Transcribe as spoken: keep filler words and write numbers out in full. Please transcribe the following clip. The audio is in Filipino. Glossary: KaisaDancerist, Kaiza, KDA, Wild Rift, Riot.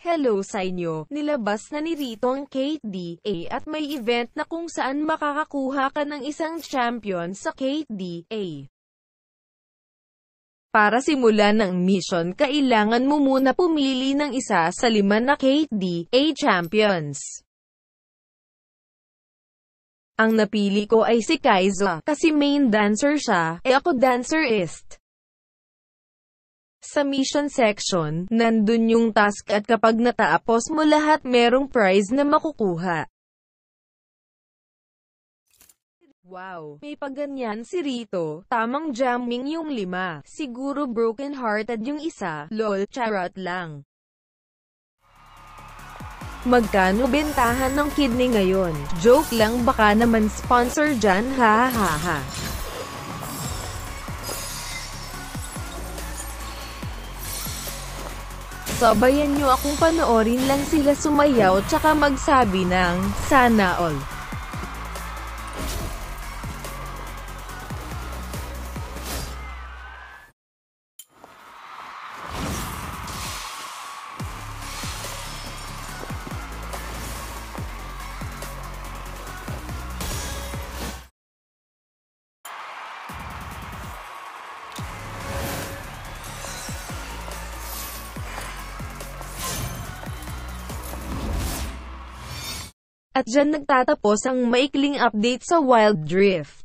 Hello sa inyo, nilabas na ni Rito ang K D A at may event na kung saan makakakuha ka ng isang champion sa K D A. Para simulan ng mission, kailangan mo muna pumili ng isa sa lima na K D A champions. Ang napili ko ay si Kaiza, kasi main dancer siya, e ako dancerist. Sa mission section, nandun yung task at kapag natapos mo lahat merong prize na makukuha. Wow, may paganyan si Rito, tamang jamming yung lima, siguro broken hearted yung isa, lol, charot lang. Magkano bentahan ng kidney ngayon? Joke lang, baka naman sponsor dyan, ha ha ha. Sabayan nyo akong panoorin lang sila sumayaw tsaka magsabi ng sana all. At dyan nagtatapos ang maikling update sa Wild Rift.